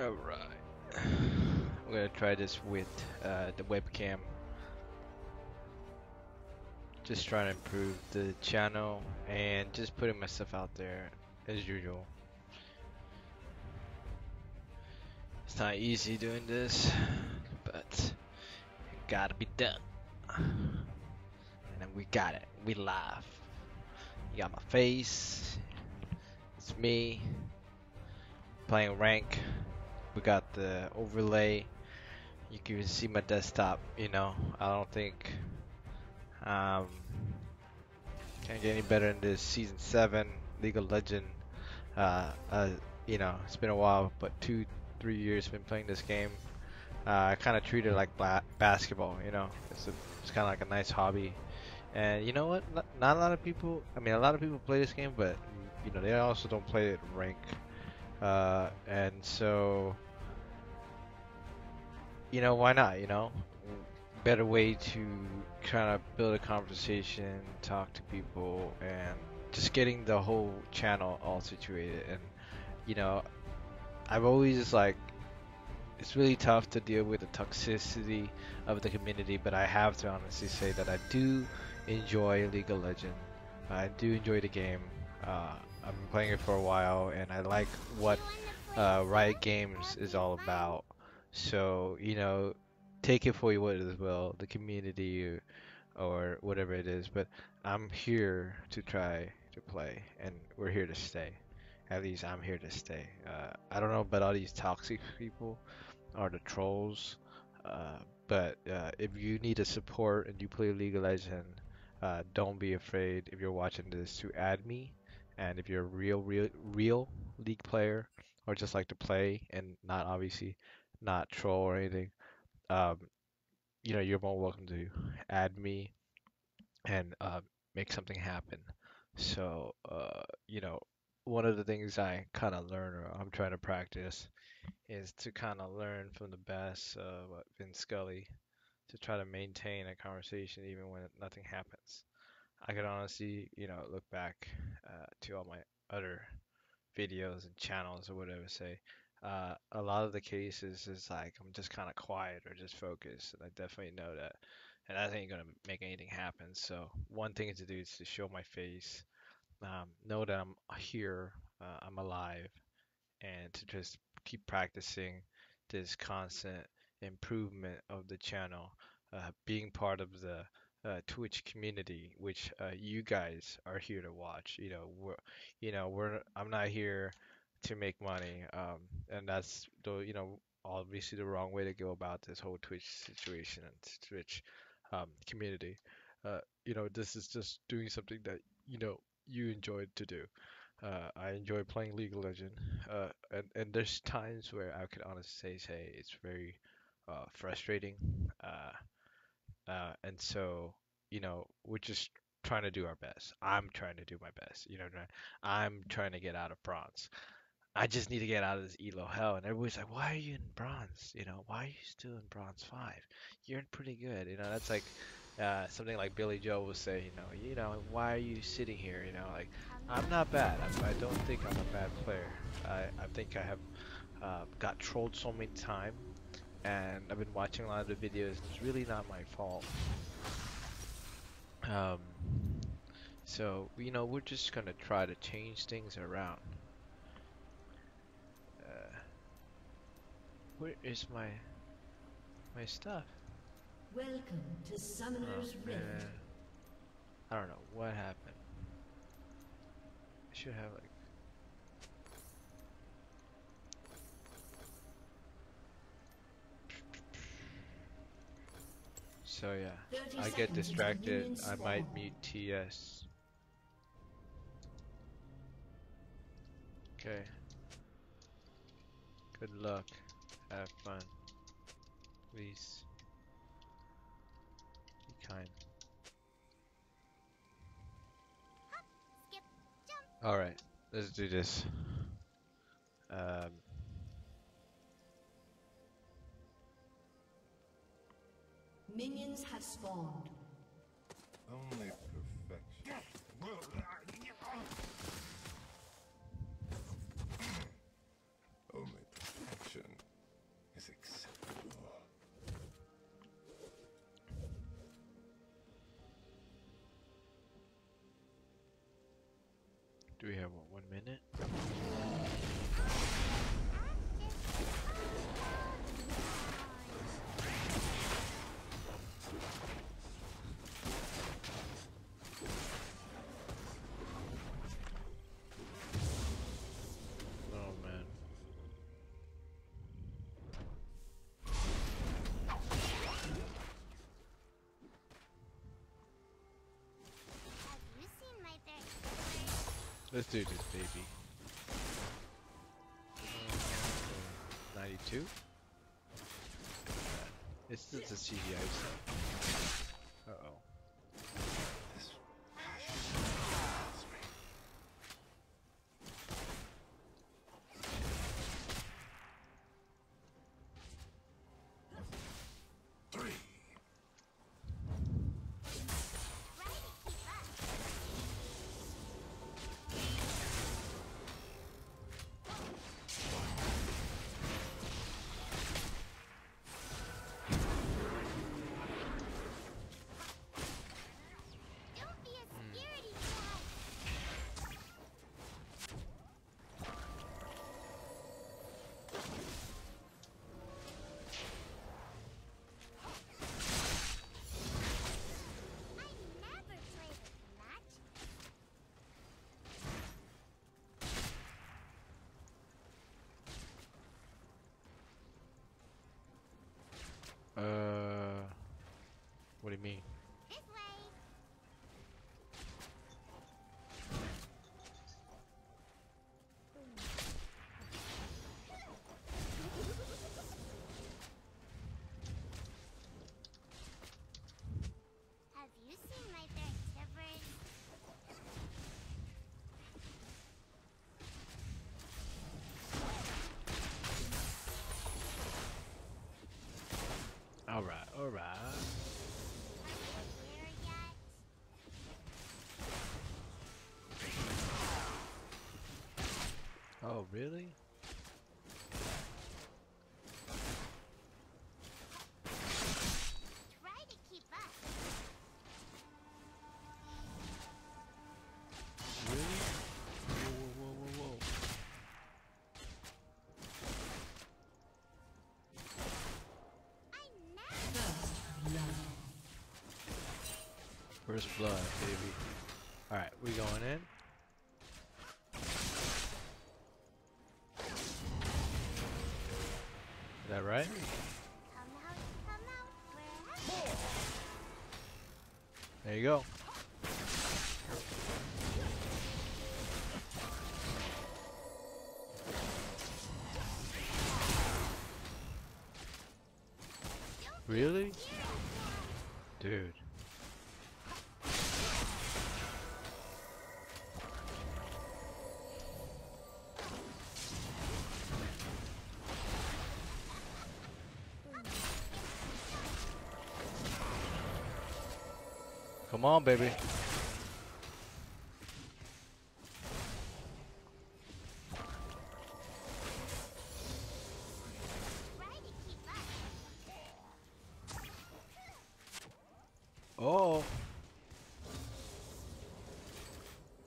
Alright. I'm gonna try this with the webcam. Just trying to improve the channel and just putting myself out there as usual. It's not easy doing this, but it gotta be done. And then we got it. We live. You got my face. It's me. Playing rank. We got the overlay. You can see my desktop, you know. I don't think can't get any better in this season 7 League of Legends. You know, it's been a while, but 2-3 years been playing this game. I kind of treat it like basketball, you know. It's kind of like a nice hobby, and you know what? Not a lot of people. I mean, a lot of people play this game, but you know, they also don't play it rank. And so, you know, why not? You know, better way to kind of build a conversation, talk to people, and just getting the whole channel all situated. And you know, I've always like, it's really tough to deal with the toxicity of the community, but I have to honestly say that I do enjoy League of Legends. I do enjoy the game. I've been playing it for a while, and I like what Riot Games is all about. So, you know, take it for what it will, the community or whatever it is. But I'm here to try to play, and we're here to stay. At least I'm here to stay. I don't know about all these toxic people or the trolls, but if you need a support and you play League of Legends, don't be afraid if you're watching this to add me. And if you're a real League player, or just like to play and not obviously not troll or anything, you know, you're more welcome to add me and make something happen. So, you know, one of the things I kind of learn, or I'm trying to practice, is to kind of learn from the best of Vince Scully to try to maintain a conversation even when nothing happens. I could honestly, you know, look back to all my other videos and channels or whatever, say a lot of the cases is like I'm just kind of quiet or just focused, and I definitely know that, and that ain't gonna make anything happen. So one thing to do is to show my face, know that I'm here, I'm alive, and to just keep practicing this constant improvement of the channel, being part of the Twitch community, which you guys are here to watch. You know, I'm not here to make money, and that's, you know, obviously the wrong way to go about this whole Twitch situation and Twitch community. You know, this is just doing something that, you know, you enjoyed to do. I enjoy playing League of Legends, and there's times where I could honestly say it's very frustrating. And so, you know, we're just trying to do our best. I'm trying to do my best. You know, I'm trying to get out of bronze. I just need to get out of this Elo hell. And everybody's like, why are you in bronze? You know, why are you still in bronze 5? You're pretty good. You know, that's like something like Billy Joe will say, you know, why are you sitting here? You know, like, I'm not bad. I don't think I'm a bad player. I think I have got trolled so many times. And I've been watching a lot of the videos. It's really not my fault. So, you know, we're just gonna try to change things around. Where is my stuff? Welcome to Summoner's Rift. I don't know what happened. I should have like. So yeah, I get distracted. I might mute TS. Okay. Good luck. Have fun. Please. Be kind. Alright, let's do this. Minions have spawned. Only perfection. Only perfection. Do we have, what, 1 minute? Let's do this, baby. 92. This is a CDI set. Uh oh. What do you mean? Alright. Oh, really? First blood, baby. Alright, we going in. Is that right? There you go. Really? Dude. Come on, baby. Oh.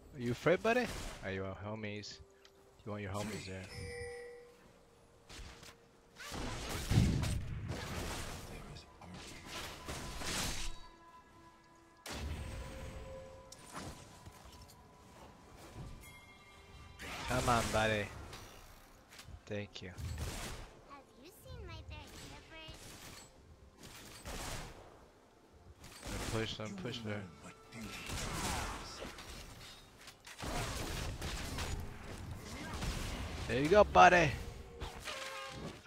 Are you afraid, buddy? Are you our homies? You want your homies there. Come on, buddy. Thank you. Have you seen my bag? Push them. There you go, buddy.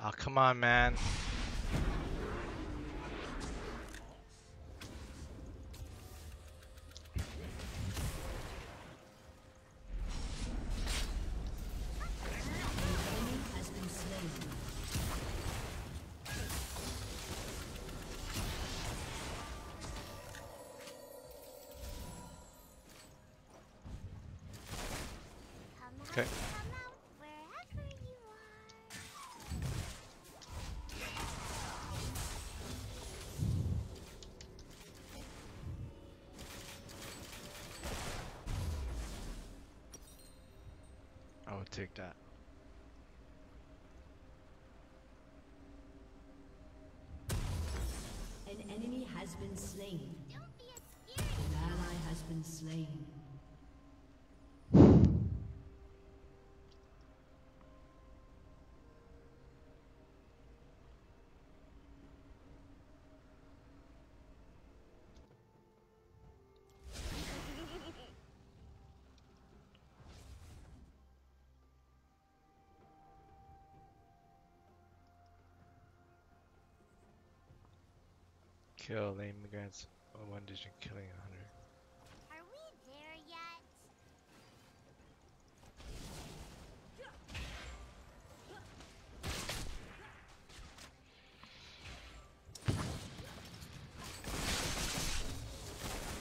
Oh, come on, man. Okay. take that. An enemy has been slain. Don't be a scary. An ally has been slain. Kill immigrants, one digit killing 100. Are we there yet?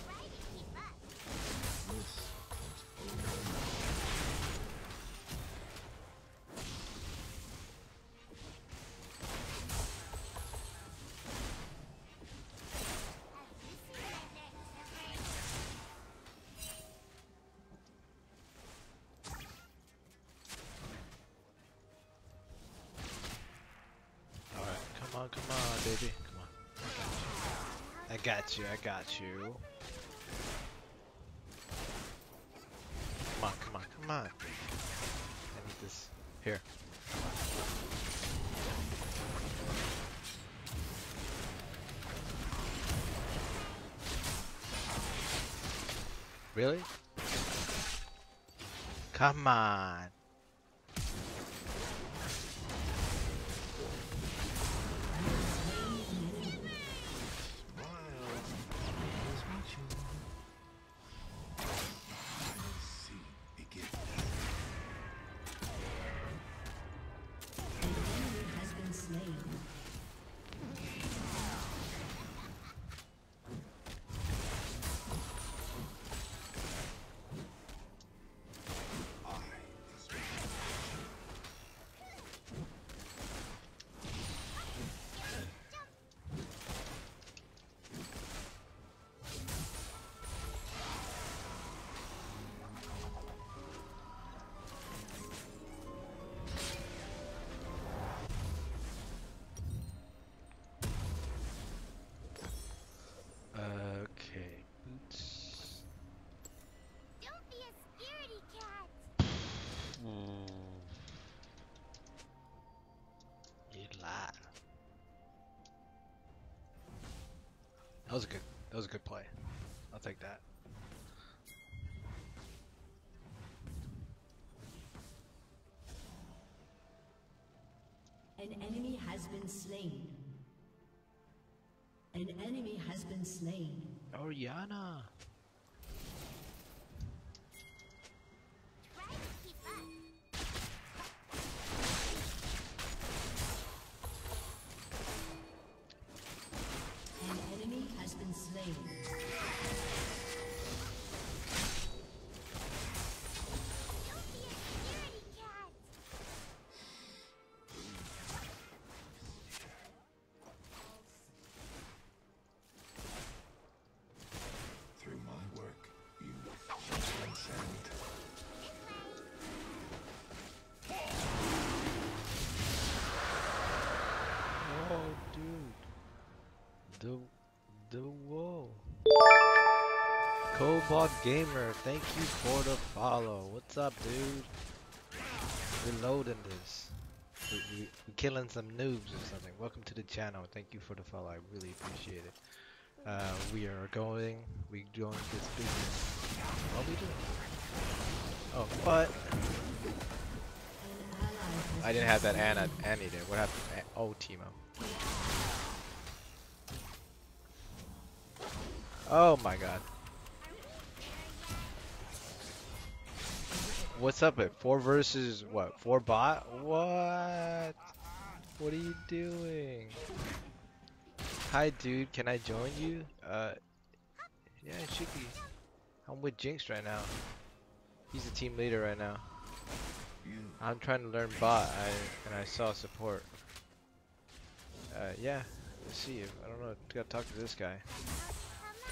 Try to keep Come on, baby. Come on. I got you. Come on. I need this. Here. Really? Come on. That was a good play. I'll take that. An enemy has been slain. An enemy has been slain. Oriana. Cobalt Gamer, thank you for the follow. What's up, dude? Reloading this. We're killing some noobs or something. Welcome to the channel. Thank you for the follow. I really appreciate it. We're doing this business. What are we doing? Oh, what? I didn't have that Annie there. What happened? Oh, Timo. Oh my god. What's up at 4 versus what? 4 bot? What? What are you doing? Hi dude, can I join you? Yeah, it should be. I'm with Jinx right now. He's the team leader right now. I'm trying to learn bot and I saw support. Yeah, let's see. I don't know, gotta talk to this guy.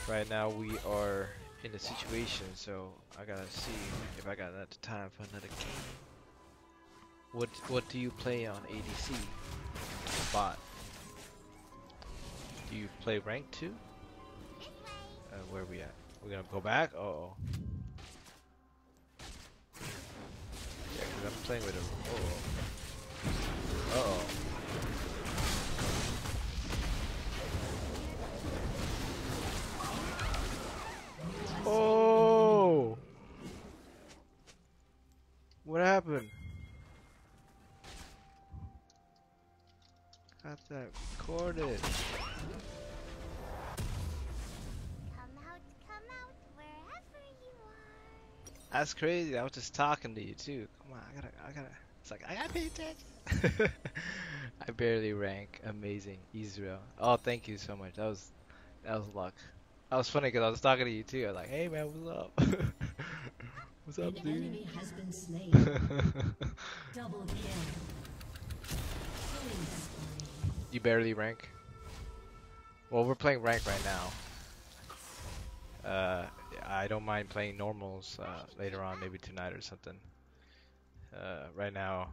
Right now we are in a situation, so I gotta see if I got enough time for another game. What do you play on ADC? Bot. Do you play rank 2? Where are we at? We're gonna go back? Uh oh. Yeah, cause I'm playing with a. Uh oh. Uh oh. Oh! What happened? Got that recorded. Come out, wherever you are. That's crazy. I was just talking to you too. Come on, I gotta. It's like I gotta pay attention. I barely rank. Amazing, Ezreal. Oh, thank you so much. That was luck. That was funny because I was talking to you too. I was like, hey man, what's up? What's up, dude? The enemy has been slain. Double kill. You barely rank? Well, we're playing rank right now. I don't mind playing normals later on, maybe tonight or something. Right now,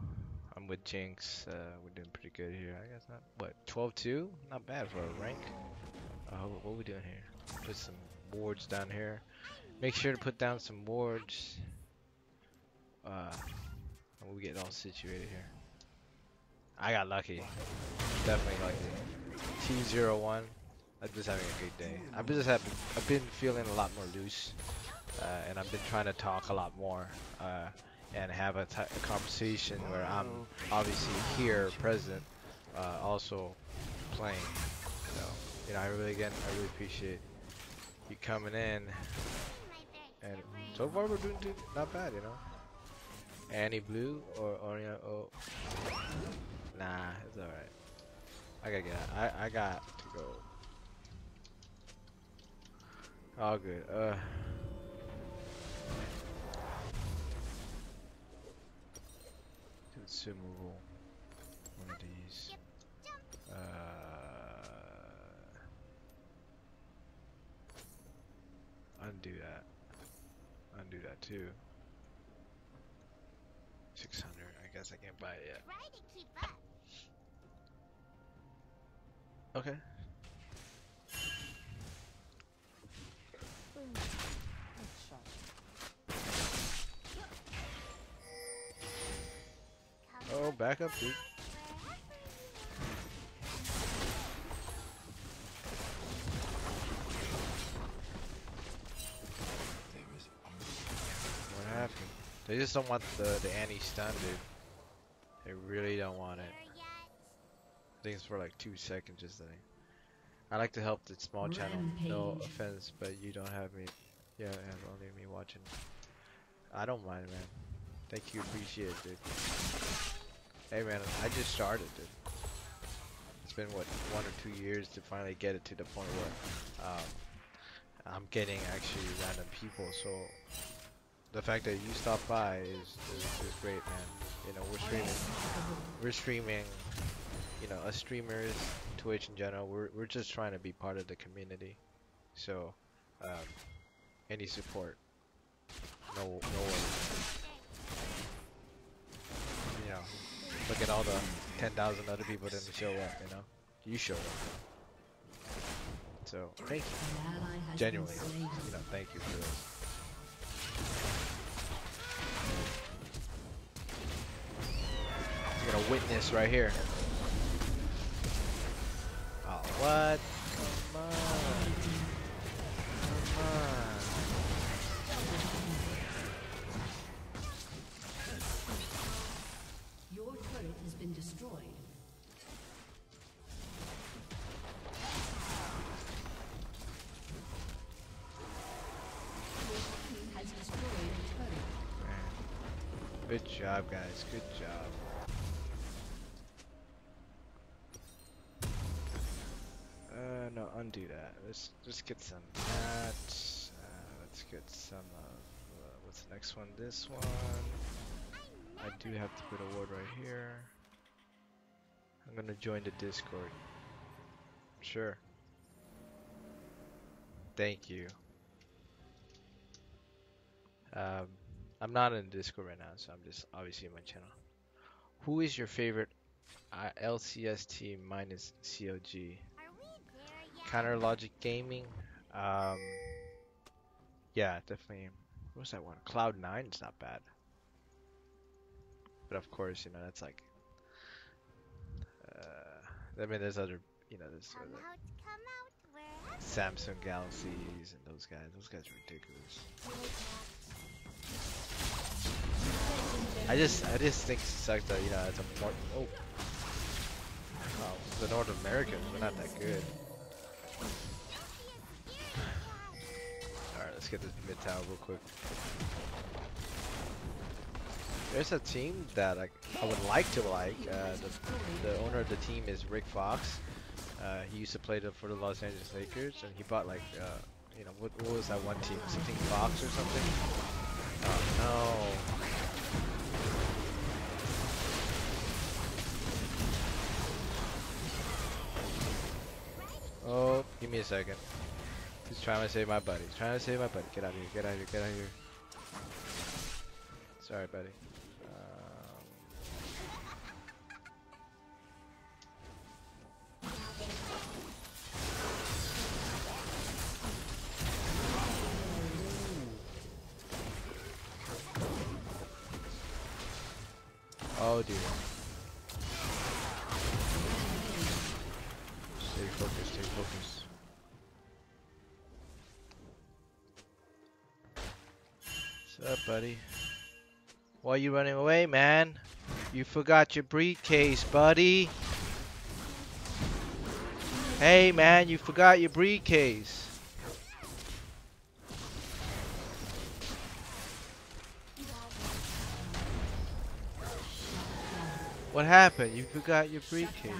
I'm with Jinx. We're doing pretty good here. I guess not. What, 12-2? Not bad for a rank. What are we doing here? Put some wards down here. Make sure to put down some wards. We'll get all situated here. I got lucky. Definitely lucky. T01. I'm just having a good day. I've been feeling a lot more loose, and I've been trying to talk a lot more, and have a conversation where I'm obviously here, present, also playing. So, you know, I really appreciate you coming in, and so far we're doing not bad, you know. Annie blue or Oriana? Oh, nah, it's all right. I gotta get out. I got to go. All good. Consumable. One of these. Undo that. Undo that too. 600. I guess I can't buy it yet. Okay. Oh, back up, dude. They just don't want the Annie stun, dude. They really don't want it. I think it's for like 2 seconds, just think. I like to help the small channel. No offense, but you don't have me. Yeah, and only me watching. I don't mind, man. Thank you, appreciate it, dude. Hey, man, I just started, dude. It's been what, 1 or 2 years to finally get it to the point where I'm getting actually random people, so. The fact that you stopped by is great, man. You know, we're streaming, you know, us streamers, Twitch in general, we're just trying to be part of the community. So, any support, no worries. You know, look at all the 10,000 other people that didn't show up, you know? You showed up. So, thank you. Genuinely, you know, thank you for this. You're gonna witness right here. Oh, what? Come on. Come on. Your turret has been destroyed. Good job, guys. Good job. No, undo that. Let's get some of that. Let's get some of what's the next one? This one. I do have to put a ward right here. I'm gonna join the Discord. Sure. Thank you. I'm not in Discord right now, so I'm just obviously in my channel. Who is your favorite LCS team minus COG? Counter Logic Gaming. Yeah, definitely. What was that one? Cloud9 is not bad. But of course, you know, that's like... I mean, there's other... You know, there's other... Samsung Galaxies and those guys. Those guys are ridiculous. I just think it sucks that, you know, it's a... Oh! Wow, the North Americans, we're not that good. Alright, let's get this mid tower real quick. There's a team that I would like to like. The owner of the team is Rick Fox. He used to play for the Los Angeles Lakers, and he bought like, you know, what was that one team? Something Fox or something? Oh no. Oh, give me a second. He's trying to save my buddy. He's trying to save my buddy. Get out of here. Get out of here. Get out of here. Sorry, buddy. Oh, dude. Stay focused. Stay focused. What's up, buddy? Why are you running away, man? You forgot your briefcase, buddy. Hey, man, you forgot your briefcase. What happened? You forgot your briefcase.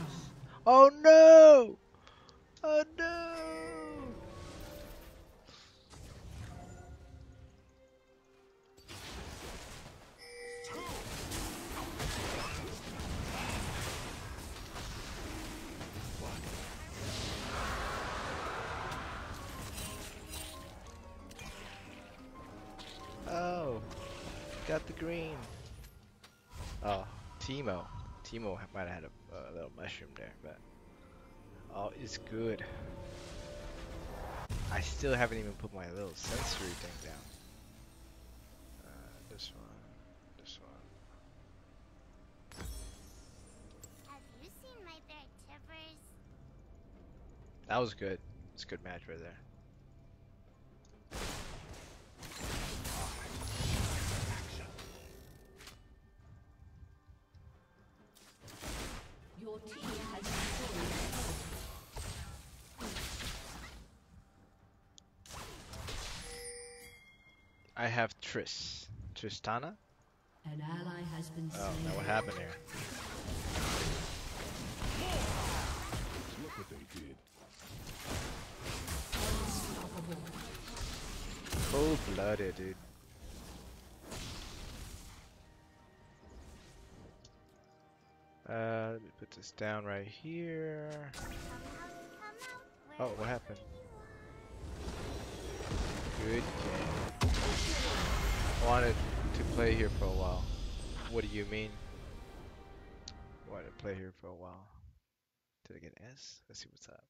Oh no! Oh no! Oh, got the green. Oh, Teemo. Timo might have had a little mushroom there, but all is good. I still haven't even put my little sensory thing down. This one, this one. Have you seen my bear tippers? That was good. It's a good match right there. I have Tristana. An ally has been saved. Oh, now what happened here? Look what they did. Cold-blooded, dude. Let me put this down right here. Oh, what happened? Good game. I wanted to play here for a while. What do you mean? I wanted to play here for a while. Did I get an S? Let's see what's up.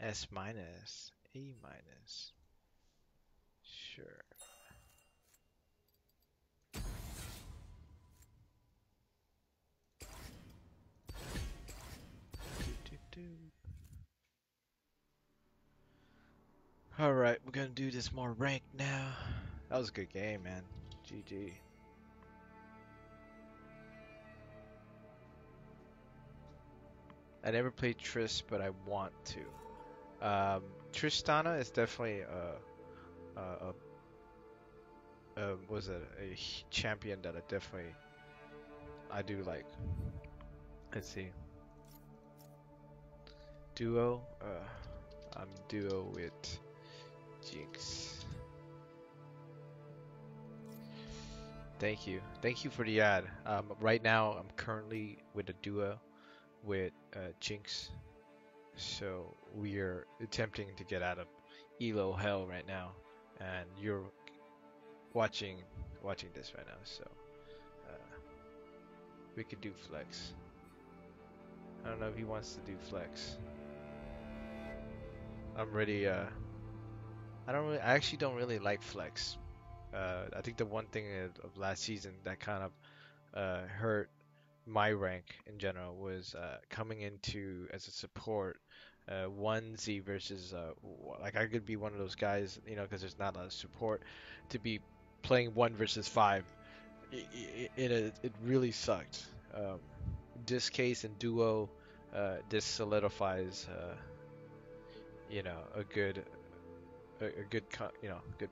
S minus, A minus. Sure. Alright, we're gonna do this more rank now. That was a good game, man. GG. I never played Triss, but I want to. Tristana is definitely a champion that I do like. Let's see. Duo. I'm duo with Jinx. Thank you for the ad. Right now I'm currently with a duo with Jinx, so we are attempting to get out of Elo hell right now, and you're watching this right now, so we could do flex. I don't know if he wants to do flex. I'm really I actually don't really like flex. I think the one thing of last season that kind of hurt my rank in general was coming into as a support 1Z versus like I could be one of those guys, you know, because there's not a lot of support to be playing 1 versus 5. It really sucked. This case and duo, this solidifies you know, a good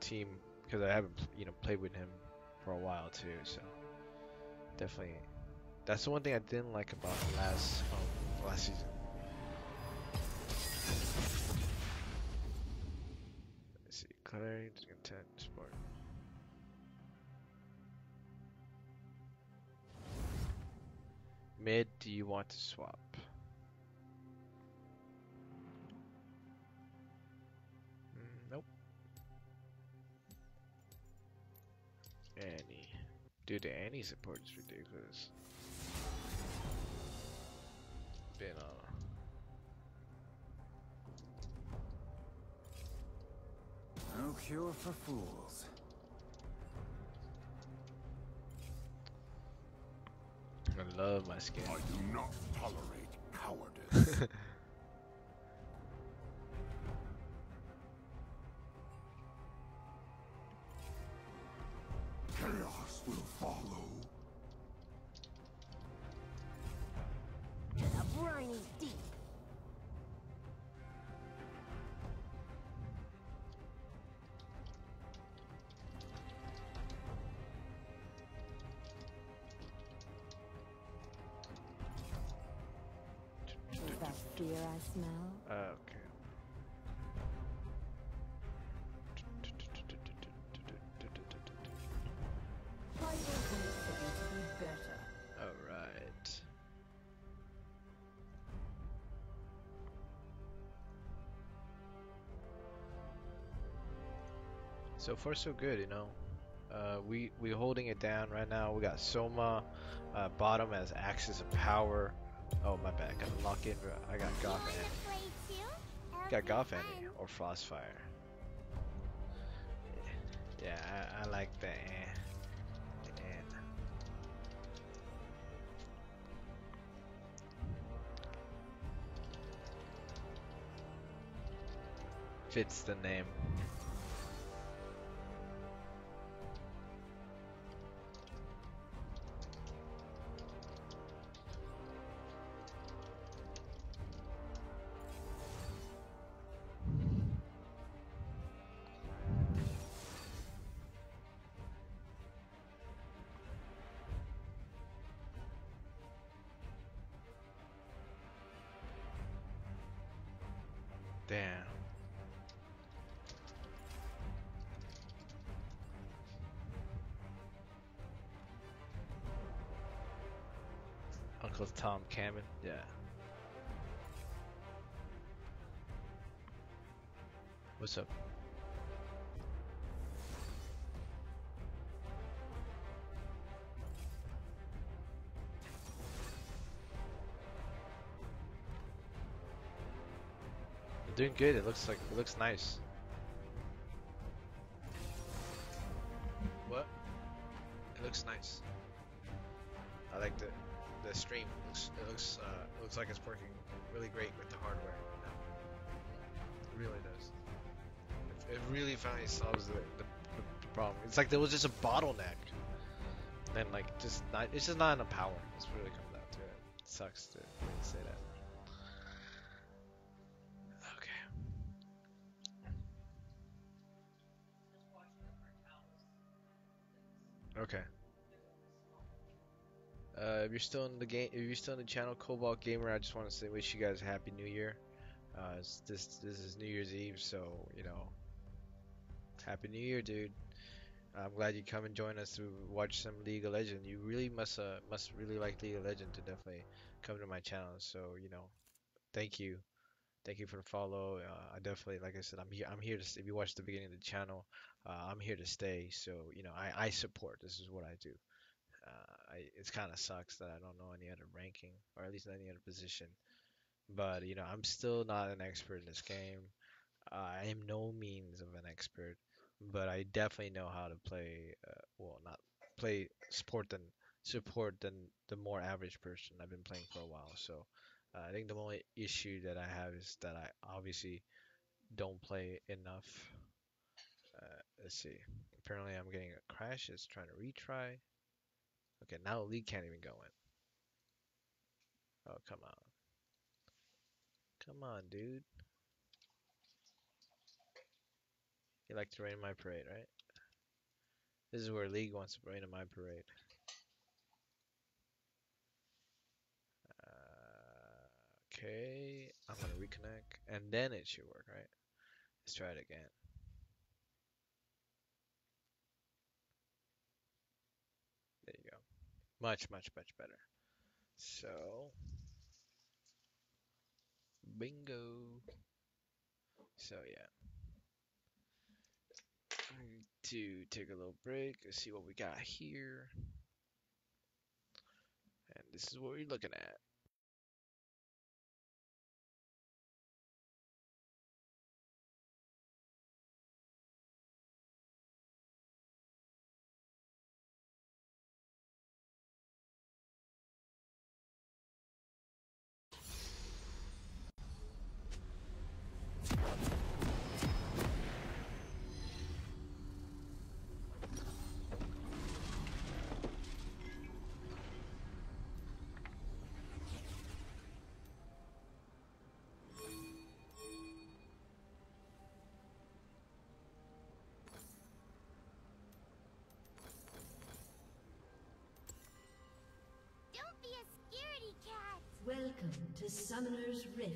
team, because I haven't, you know, played with him for a while too. So definitely that's the one thing I didn't like about last season. Let's see, clarity, discontent, sport. Mid, do you want to swap? Nope. Annie. Dude, the Annie support is ridiculous. Been on. No cure for fools. I love my skin. I do not tolerate cowardice. Chaos will follow. The brine is deep. Fear I smell. Okay. All right. So far, so good, you know. We holding it down right now. We got Soma, bottom as Axis of Power. Oh, my bad. Gotta lock in. I got Goth Annie. Got Goth Annie or Frostfire. Yeah, I like that. Fits the name. Tom Cameron, yeah. What's up? You're doing good. It looks like it looks nice. What? It looks nice. I like that. The stream looks like it's working really great with the hardware. It really does. It really finally solves the problem. It's like there was just a bottleneck, and like just not. It's just not enough power. It's really comes down to it. It sucks to say that. Okay. If you're still in the game, if you're still in the channel, Cobalt Gamer, I just want to say wish you guys a happy New Year. This is New Year's Eve, so you know, happy New Year, dude. I'm glad you come and join us to watch some League of Legends. You really must really like League of Legends to definitely come to my channel. So you know, thank you, Thank you for the follow. I definitely, like I said, I'm here to stay. If you watched the beginning of the channel, I'm here to stay. So, you know, I support. This is what I do. It kind of sucks that I don't know any other ranking, or at least any other position. But, you know, I'm still not an expert in this game. I am no means of an expert, but I definitely know how to play, well, not play, support than the more average person. I've been playing for a while, so I think the only issue that I have is that I obviously don't play enough. Let's see. Apparently I'm getting a crash. It's trying to retry. Okay, now League can't even go in. Oh, come on. Come on, dude. You like to rain my parade, right? This is where League wants to rain in my parade. Okay, I'm gonna reconnect, and then it should work, right? Let's try it again. There you go. Much, much, much better. So, bingo. So yeah. To take a little break. Let's see what we got here. And this is what we're looking at. Welcome to Summoner's Rift.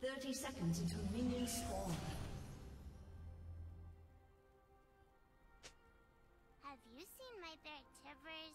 Thirty seconds until minions spawn. Have you seen my bear Tibbers?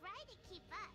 Try to keep up.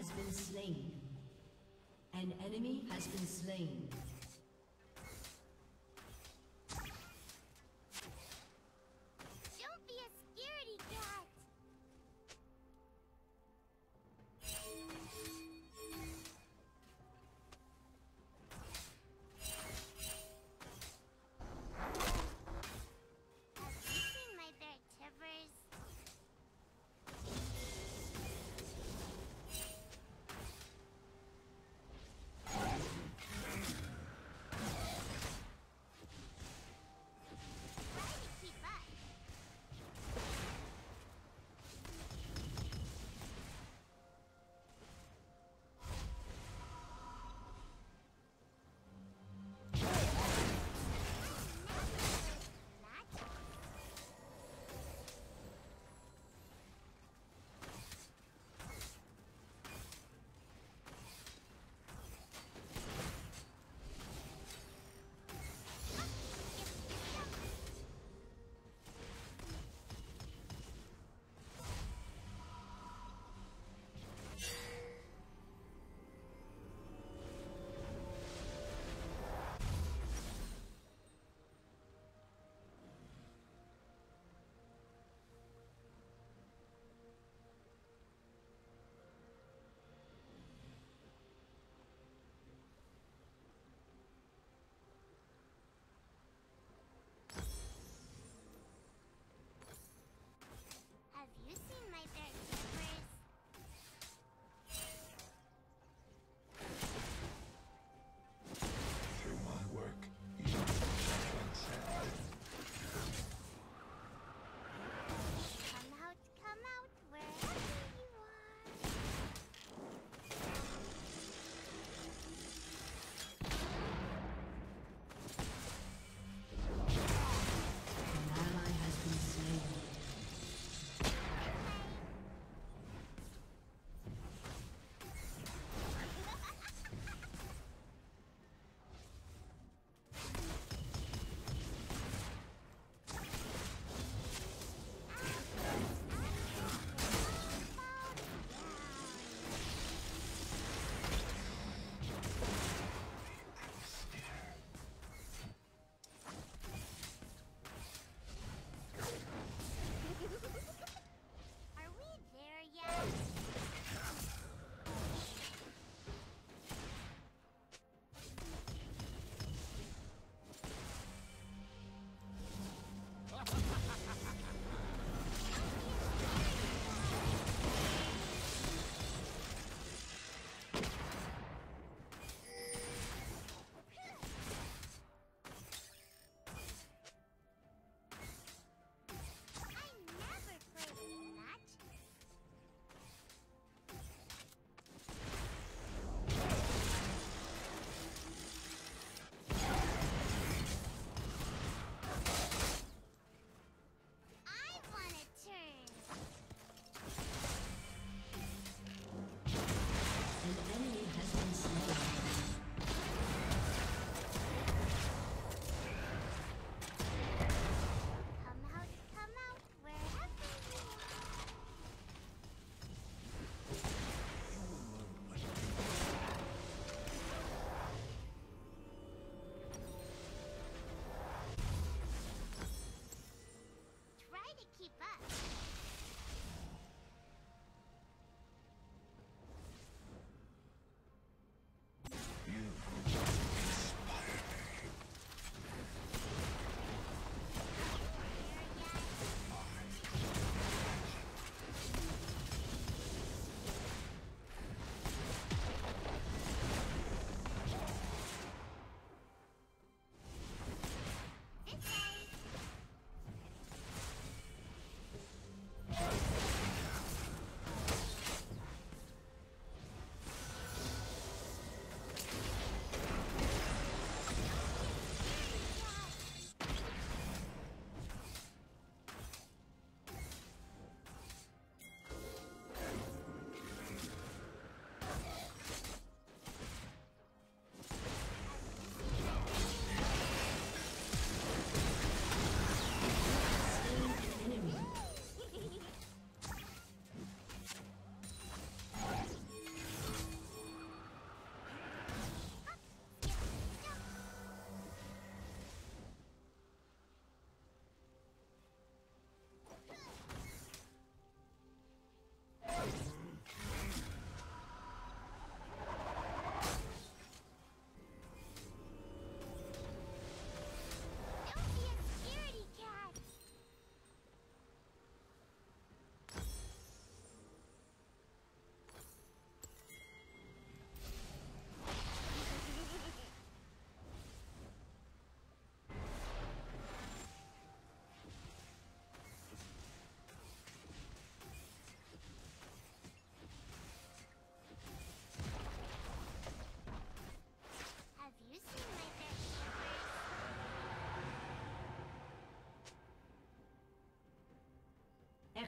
has been slain. An enemy has been slain.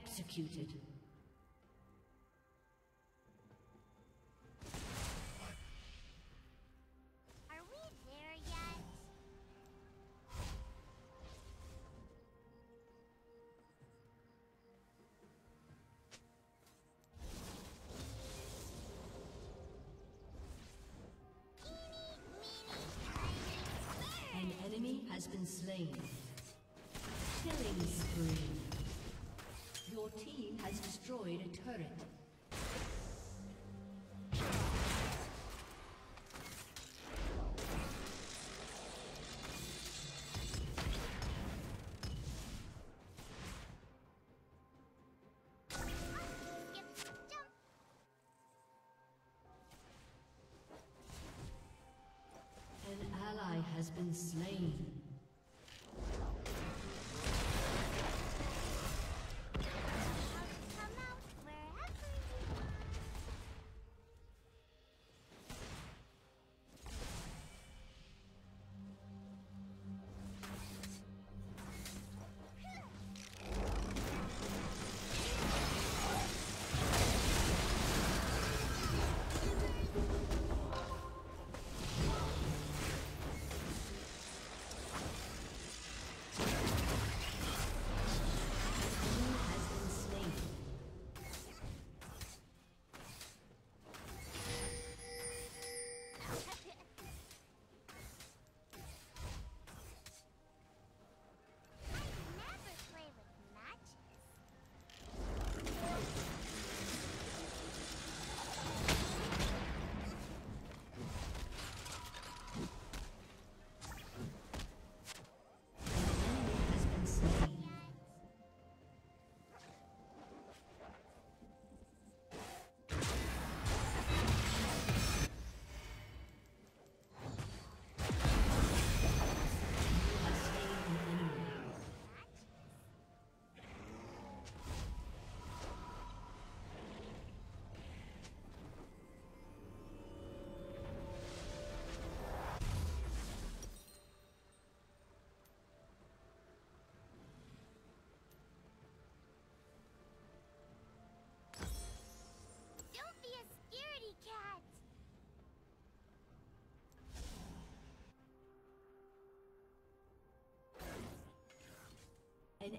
Executed. Has been slain. Killing spree. Your team has destroyed a turret. An ally has been slain. An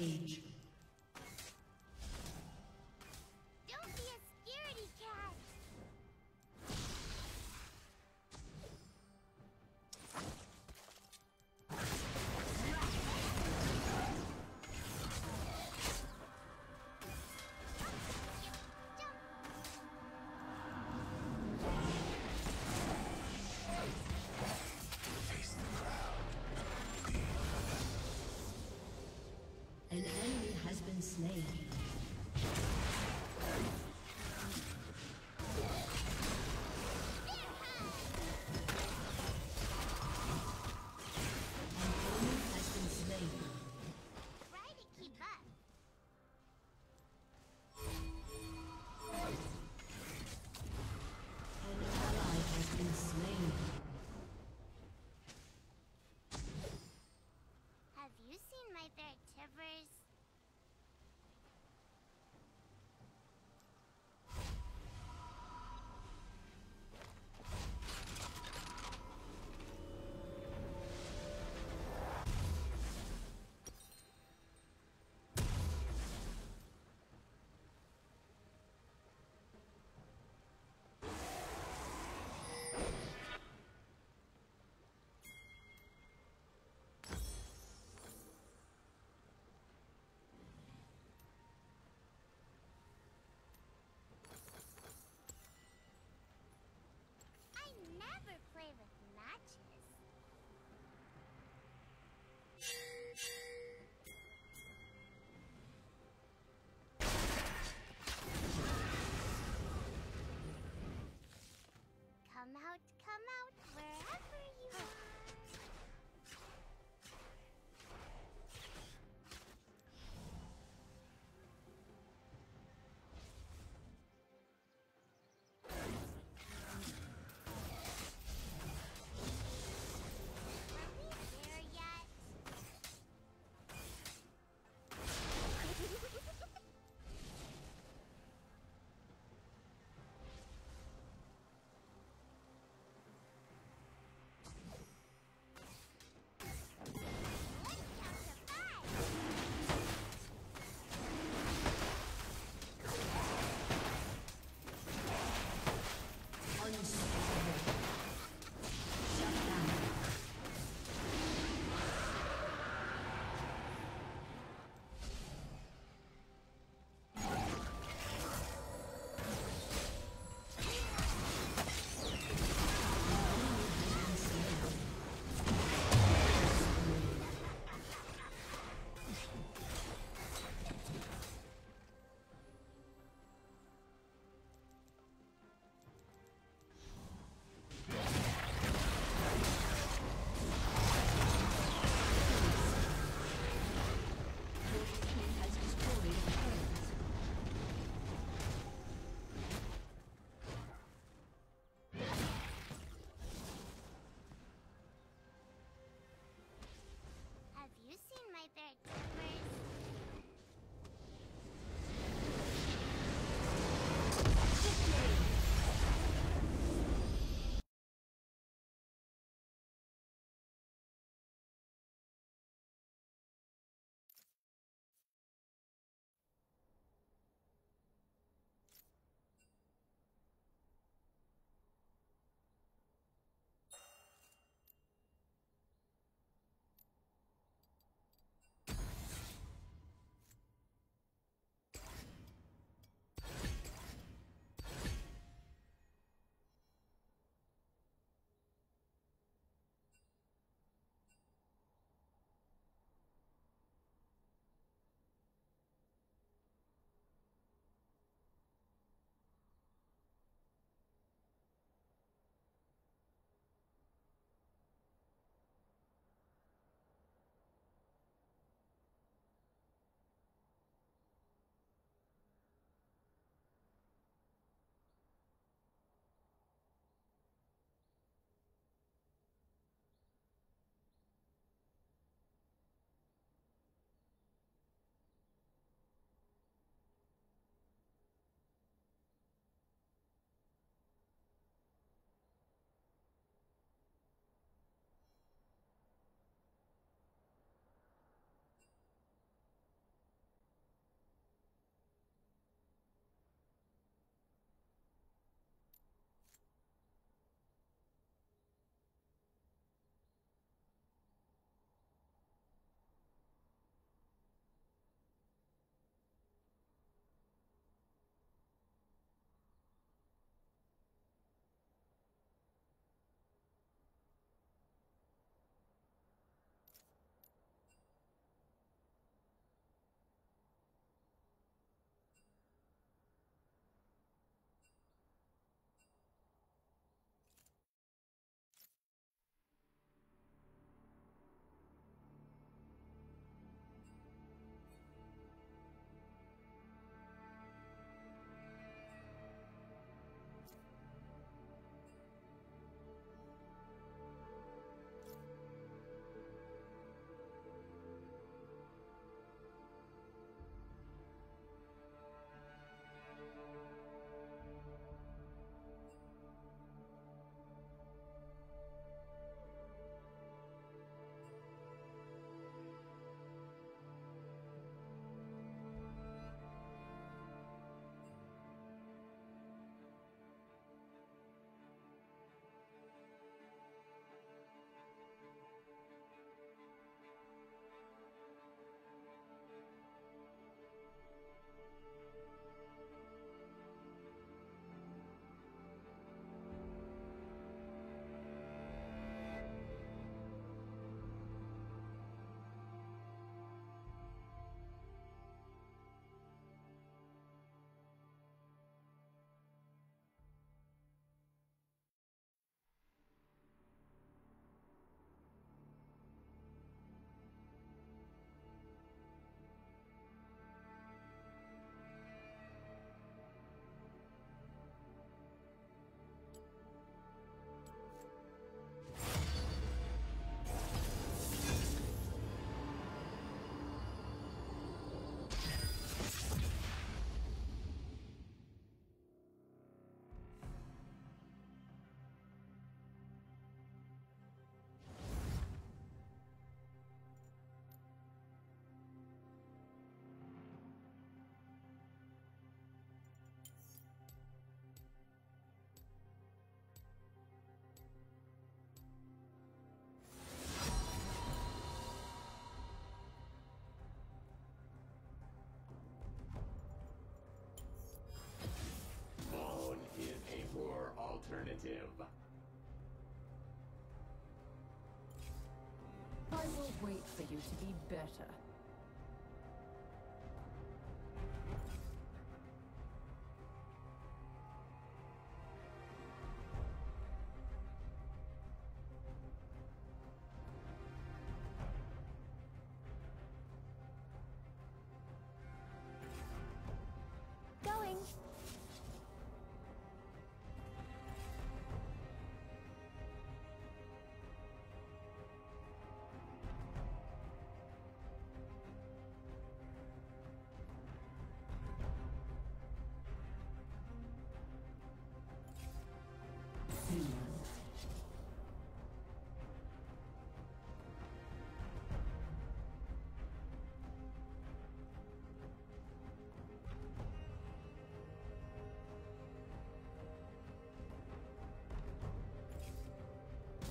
Rampage. Don't be a scaredy cat. An enemy has been slain. negative. I will wait for you to be better.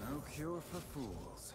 No cure for fools.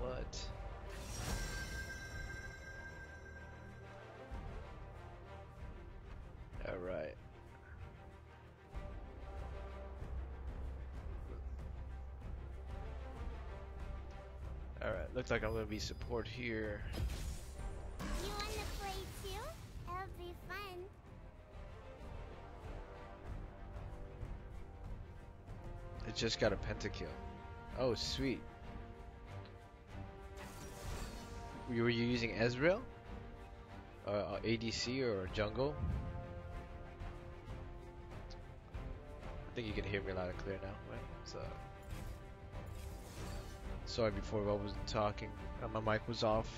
What? All right. All right, looks like I'm gonna be support here. You wanna play too? It'll be fun. It just got a pentakill. Oh, sweet. Were you using Ezreal? ADC or jungle? I think you can hear me loud and clear now, right? So sorry, before I was talking, my mic was off.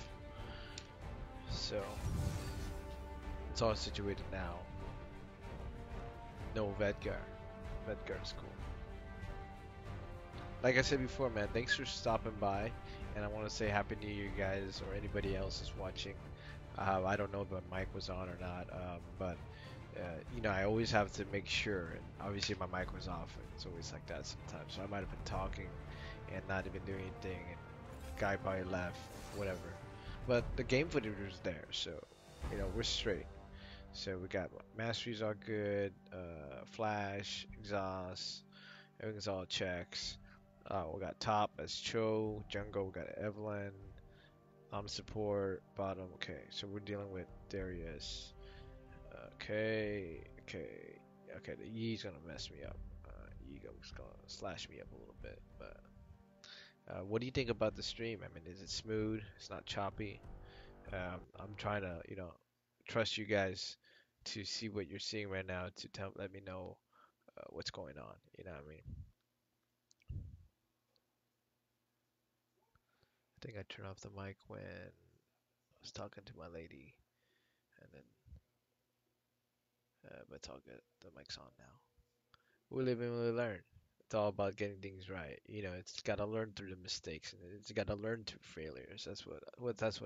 So it's all situated now. No Vedgar. Vedgar's cool. Like I said before, man, thanks for stopping by. And I want to say Happy New Year, guys, or anybody else is watching. I don't know if my mic was on or not, but you know, I always have to make sure. And obviously, my mic was off. And it's always like that sometimes. So I might have been talking and not even doing anything, and guy probably left, whatever. But the game footage was there, so you know we're straight. So we got masteries all good, flash, exhaust, everything's all checks. We got top as Cho, jungle, we got Evelyn, support, bottom, okay, so we're dealing with Darius, okay, the Yi's gonna mess me up, Yi's gonna slash me up a little bit, but, what do you think about the stream? I mean, is it smooth? It's not choppy? I'm trying to, you know, trust you guys to see what you're seeing right now to let me know, what's going on, you know what I mean? I think I turned off the mic when I was talking to my lady, and then, but it's all good. The mic's on now. We live and we learn. It's all about getting things right. You know, it's got to learn through the mistakes, and it's got to learn through failures. That's what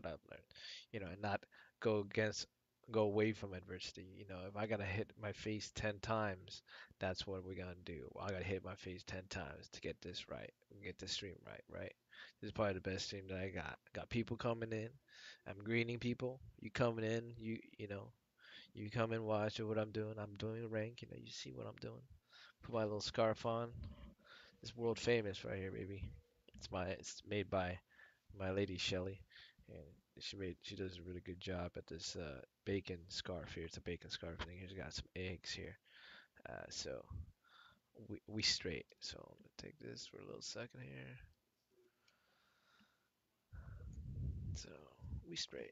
I've learned. You know, and not go against go away from adversity. You know, if I gotta hit my face 10 times, that's what we're gonna do. I gotta hit my face 10 times to get this right, get this stream right, right? This is probably the best stream that I got. Got people coming in. I'm greeting people. You coming in? You know, you come and watch what I'm doing. I'm doing rank. You know, you see what I'm doing. Put my little scarf on. It's world famous right here, baby. It's made by my lady Shelly, and she does a really good job at this bacon scarf here. It's a bacon scarf thing. She's got some eggs here, so we straight. So I'm gonna take this for a little second here. So we straight.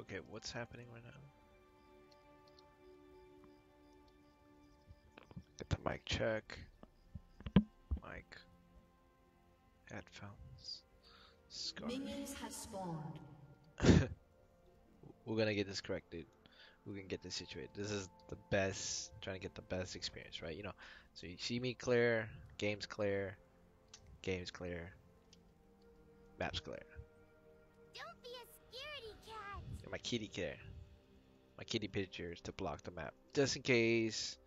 Okay, what's happening right now? Get the mic check. Mic. Headphones. Scarf. Minions have spawned. We're gonna get this correct, dude. We can get this situated. This is the best, trying to get the best experience, right? You know, so you see me clear, game's clear, map's clear. My kitty care, my kitty pictures to block the map, just in case.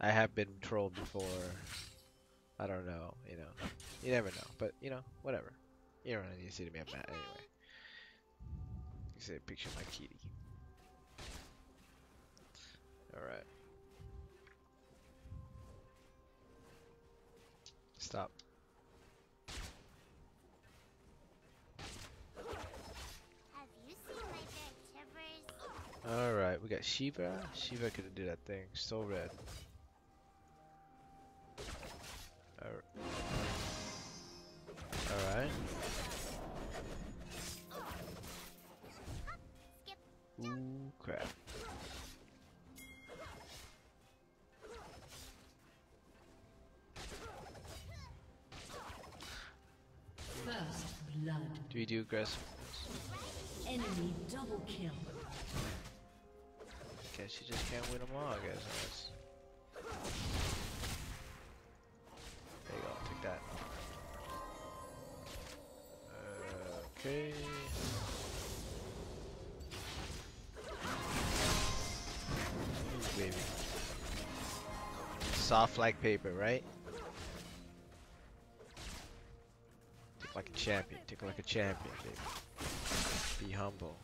I have been trolled before. I don't know, you know, you never know, but you know, whatever. You don't need to see me on map anyway. You say picture my kitty. All right. Stop. Alright, we got Shiva. Shiva couldn't do that thing. So red. Alright. Ooh, crap. First blood. Do we do aggressive? Enemy double kill. I guess you just can't win them all, I guess. There you go, take that. Okay. Ooh, baby. Soft like paper, right? Take like a champion, take like a champion, baby. Be humble.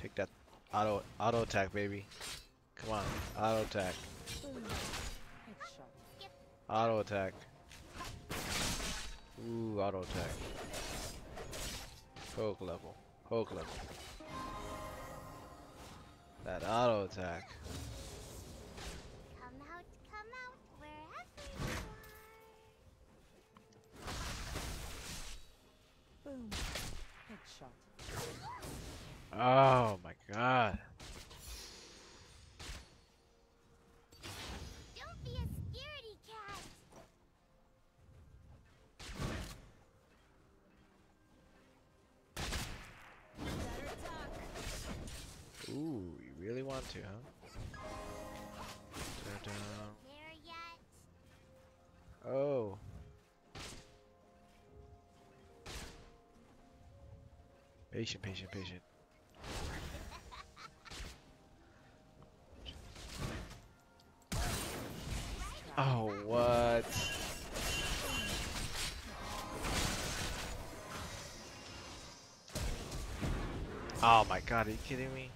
Take that auto attack, baby. Come on, auto attack. Auto attack. Ooh, auto attack. Poke level. Poke level. That auto attack. Come out wherever you are. Boom. Headshot. Oh my god. Don't be a scaredy cat. Ooh, you really want to, huh? Da-da. Oh. Patient, patient, patient. Oh, what? Oh my god, are you kidding me?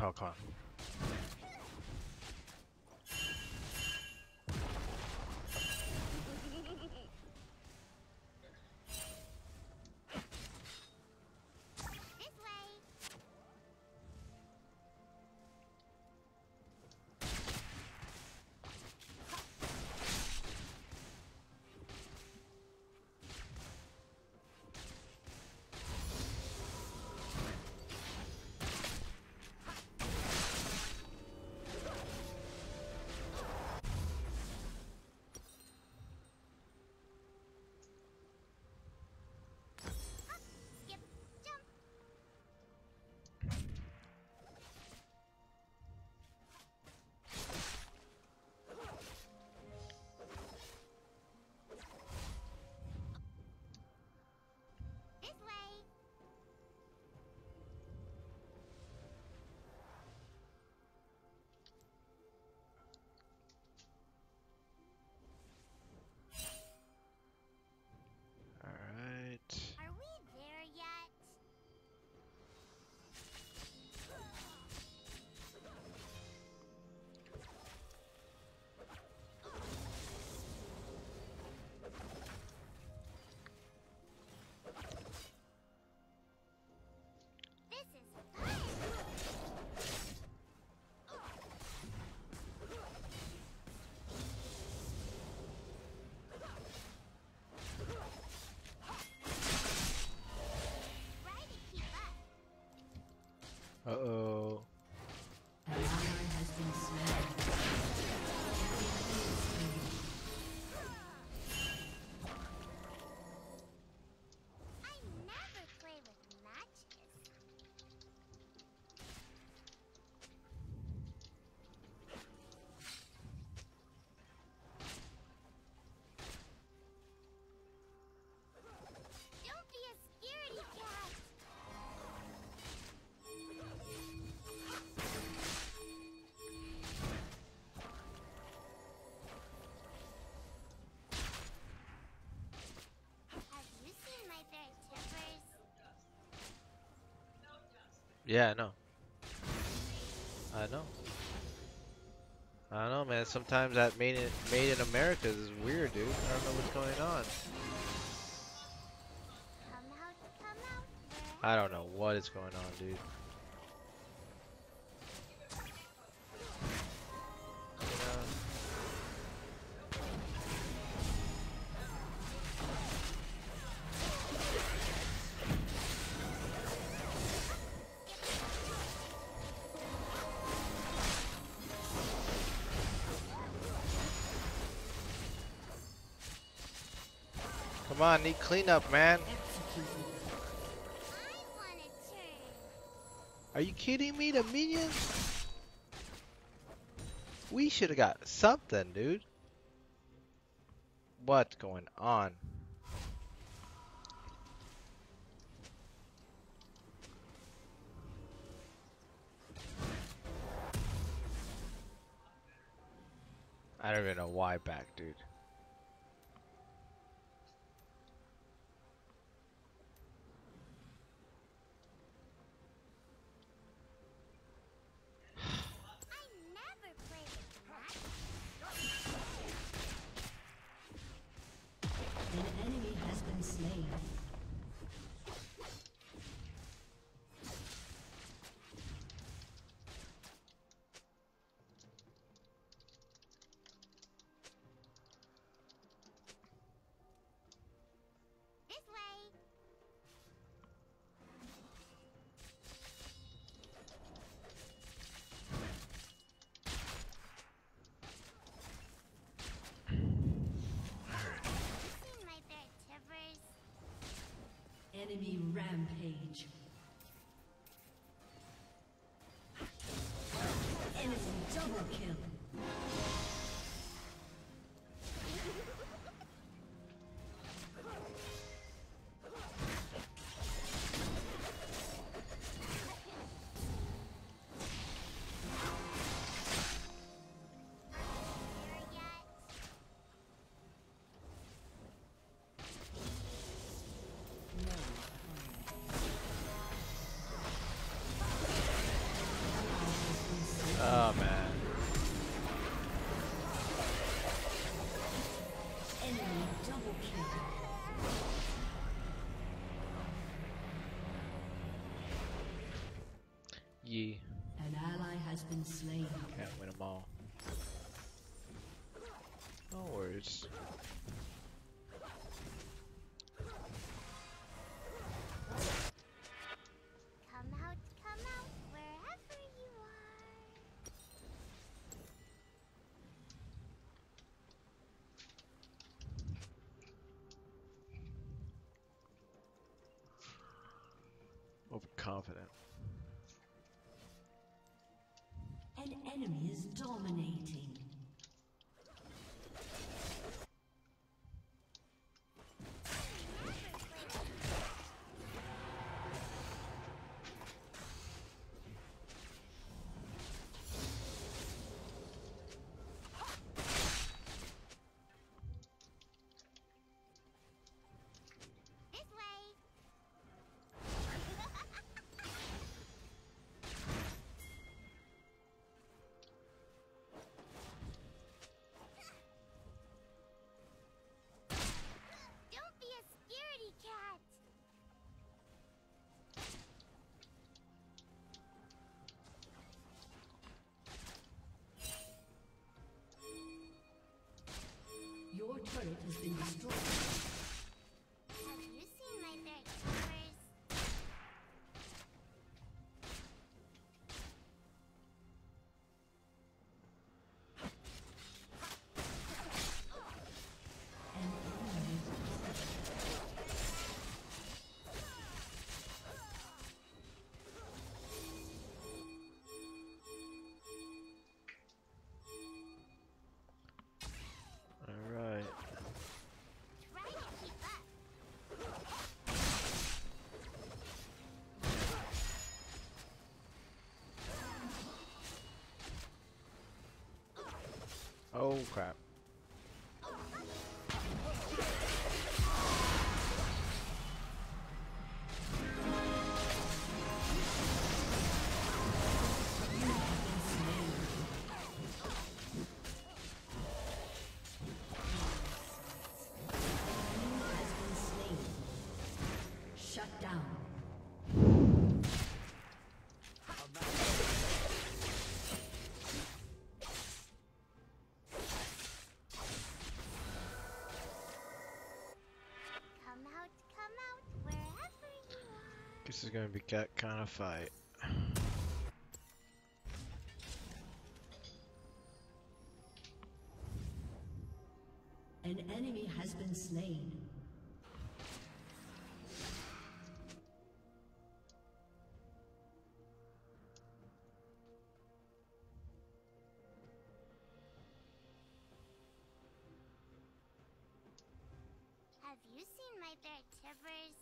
Oh, come on. Uh-oh. Yeah, I know. I know. I know, man. Sometimes that made in America is weird, dude. I don't know what's going on. I don't know what is going on, dude. Come on, need cleanup, man. Are you kidding me? The minions? We should have got something, dude. What's going on? I don't even know why back, dude. Enemy rampage. Enemy double kill. Yi. An ally has been slain. Can't win them all. No worries. Come out wherever you are. Overconfident. An enemy is dominating. Your turret has been destroyed. Have you seen my dark powers? All right. Oh crap. This is gonna be that kind of fight. An enemy has been slain. Have you seen my bear tibbers?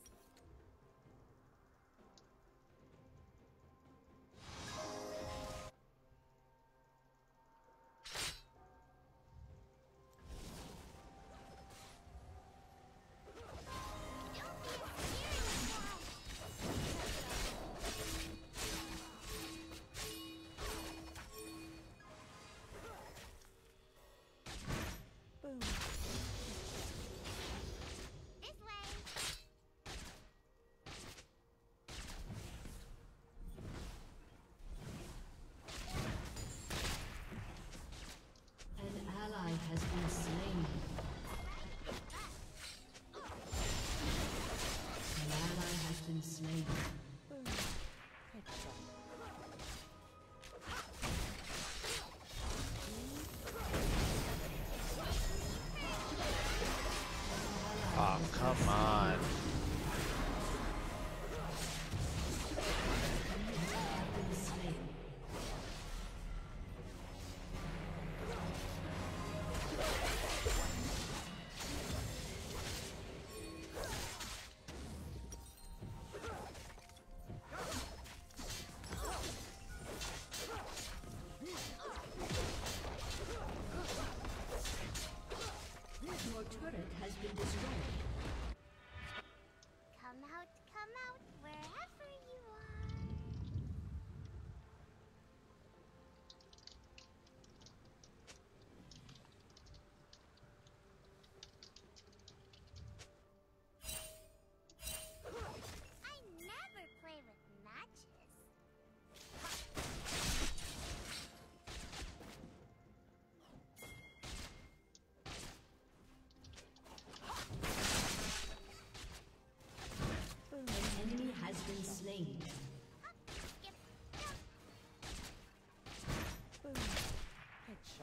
side.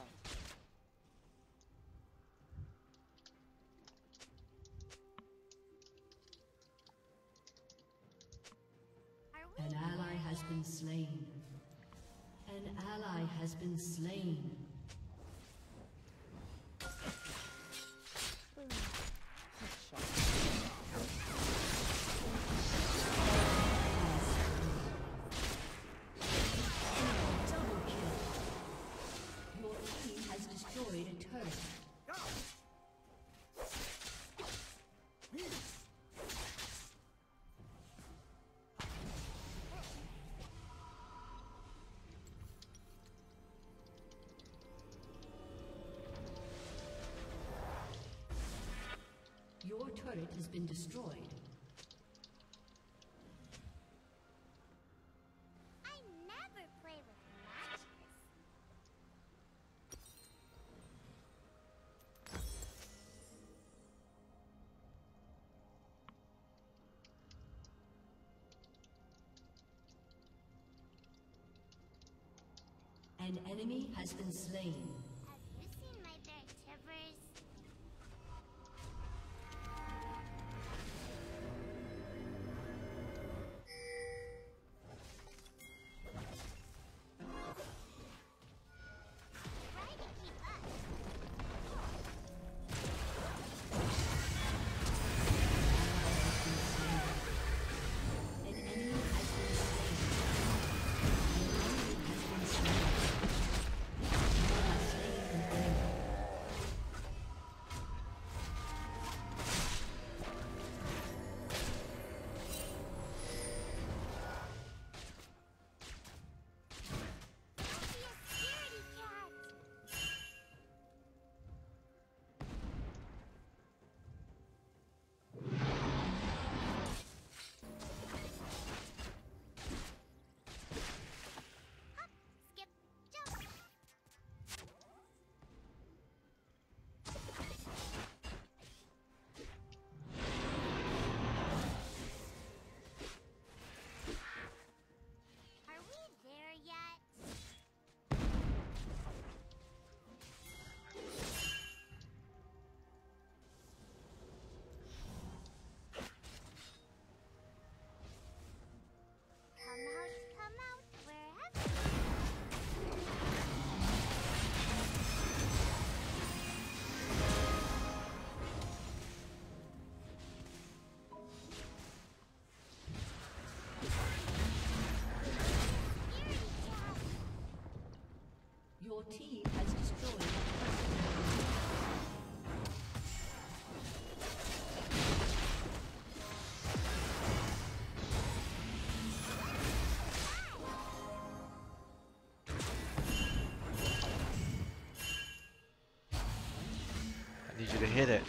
An ally has been slain. An ally has been slain. Your turret has been destroyed. I never play with matches. An enemy has been slain. Your team has destroyed. I need you to hit it.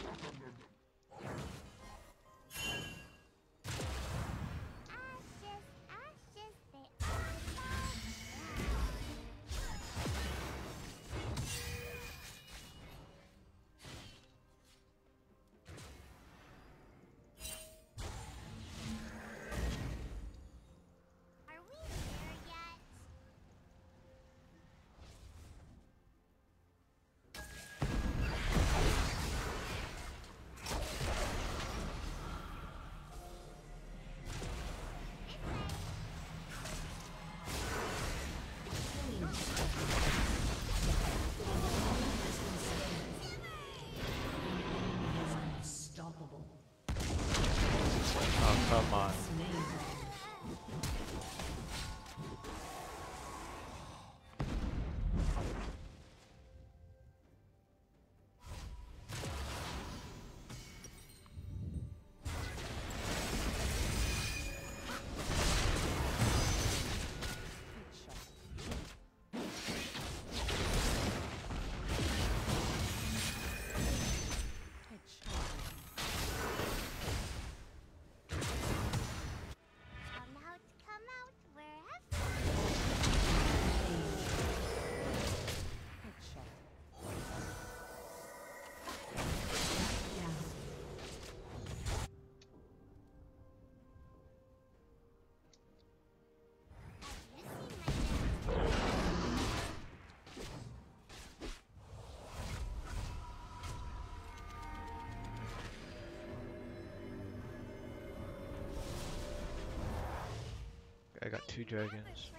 got two dragons.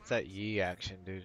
It's that Yi action, dude.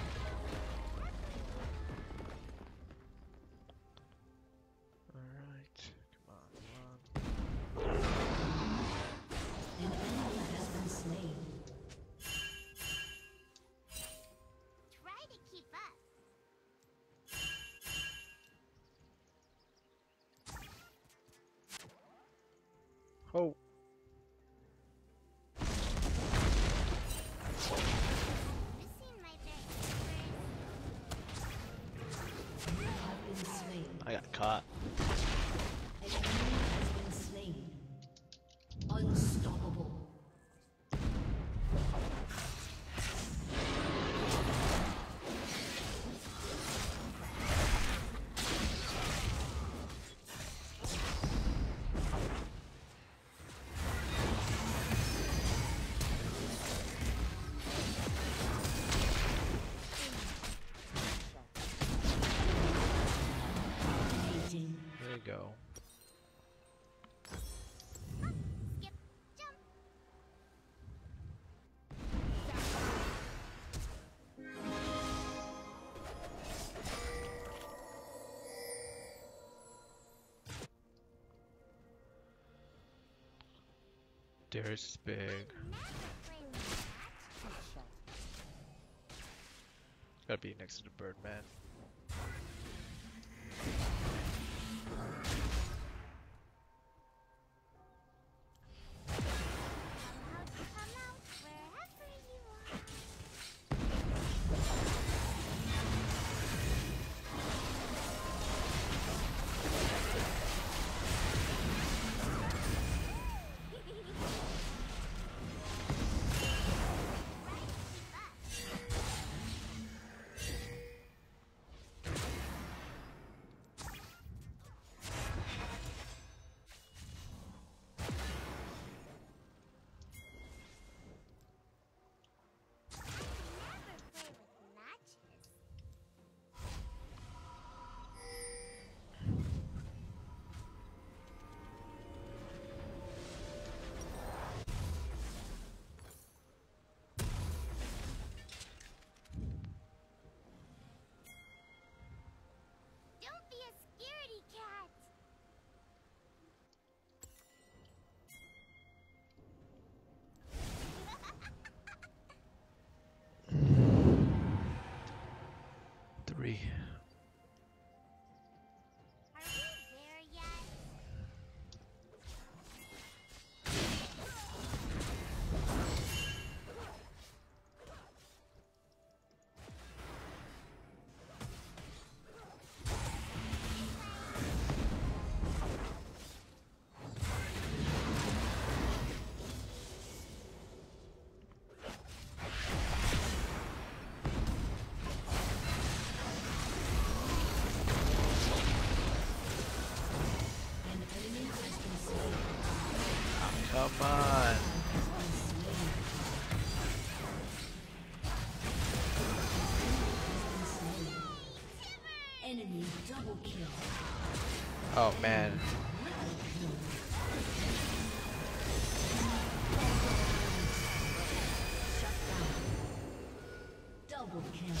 All right, come on. An enemy has been slain. Try to keep up. Oh. I got caught. An enemy has been slain. Unstoppable. Go. Up, skip, jump. Darius is big. Gotta be next to the bird, man. Are we there yet? Come on. Enemy double kill. Oh man. Double kill.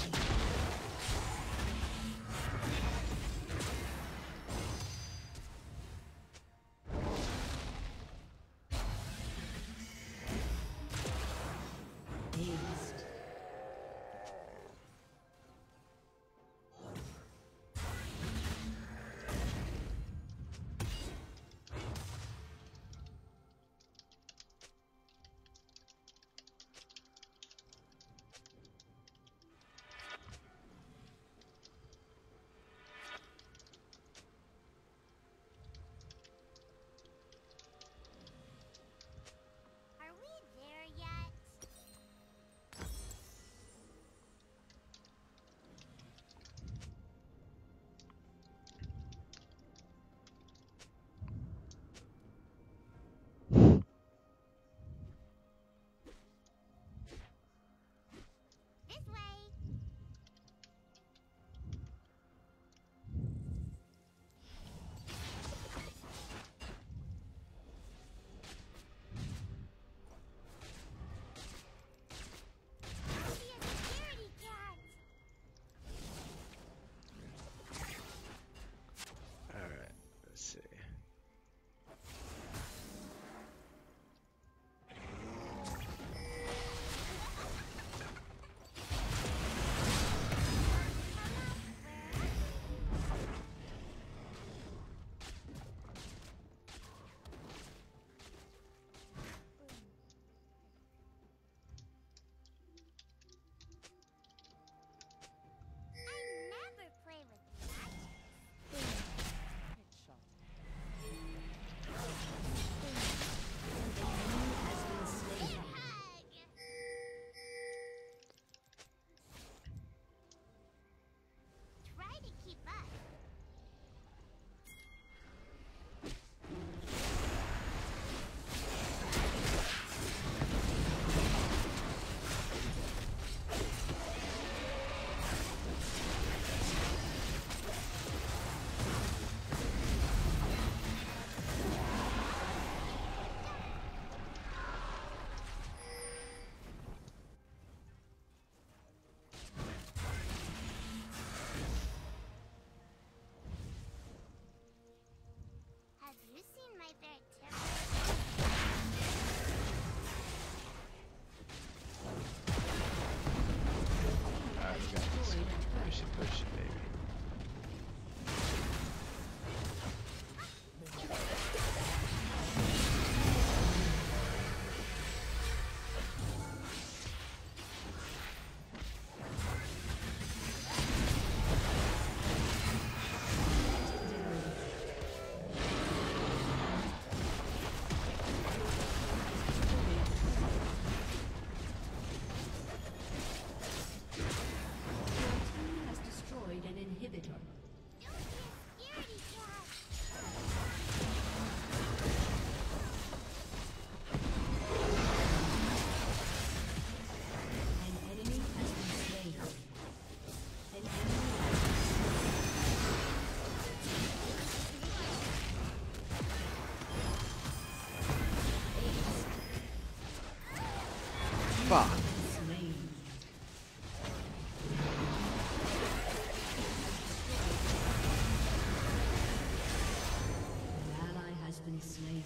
slain.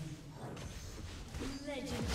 Legendary.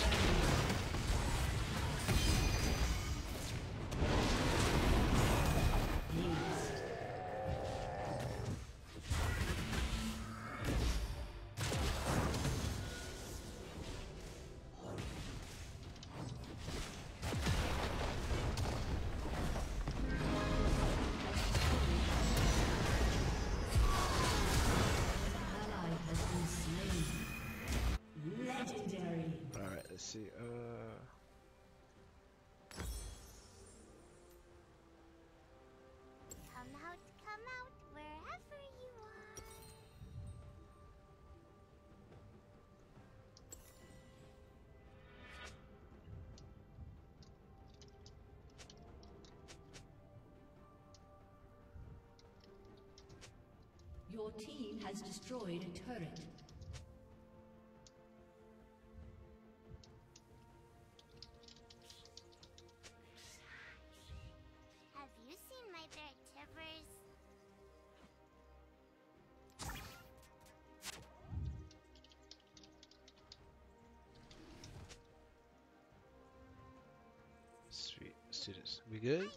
Your team has destroyed a turret. Have you seen my bear tippers? Sweet students, we good?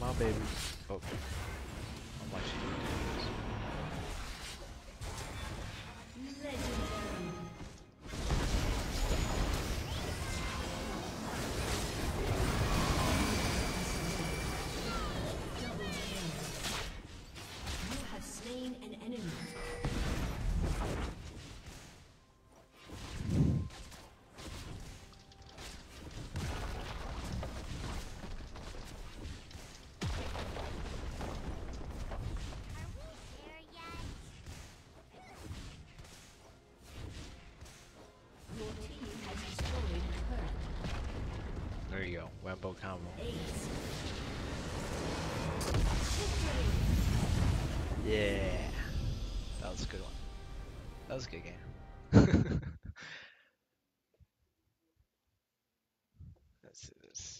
My baby. Okay. I'm watching you do this. Legendary. You have slain an enemy. Wembo combo. Yeah. That was a good one. That was a good game. Let's do this.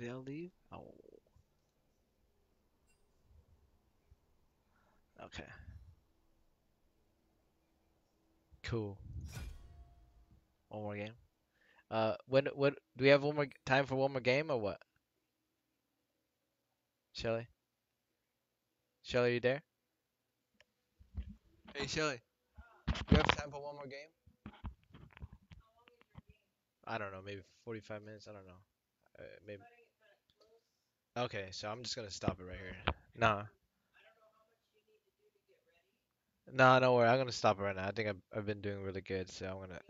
Did I leave? Oh. Okay. Cool. One more game. When do we have one more time for one more game or what? Shelly? Shelly, are you there? Hey Shelly. Do we have time for one more game? I don't know, maybe 45 minutes, I don't know. Maybe. Okay, so I'm just gonna stop it right here. Nah. Nah, don't worry. I'm gonna stop it right now. I think I've been doing really good, so I'm gonna.